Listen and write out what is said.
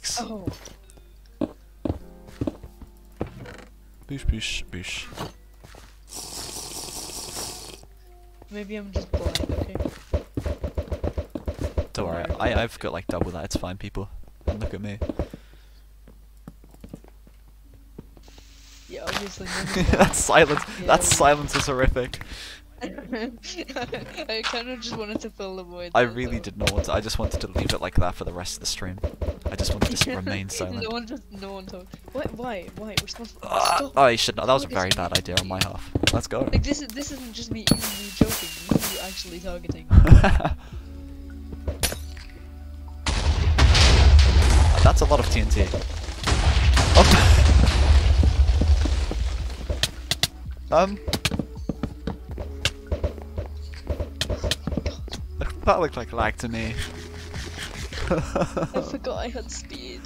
Yikes. Oh. Boosh, boosh, boosh. Maybe I'm just blind, okay? Don't worry, I've got like double that, it's fine, people. And look at me. Yeah, obviously. That silence, yeah. That silence is horrific. I kind of just wanted to fill the void. I really did not want to. I just wanted to leave it like that for the rest of the stream. I just wanted to remain silent. No one talked. What? Why? We're supposed to. Oh, you should not. That was a very bad idea on my half. Let's go. Like this isn't just me easily joking. You actually targeting. That's a lot of TNT. Oh. That looked like lag to me. I forgot I had speed.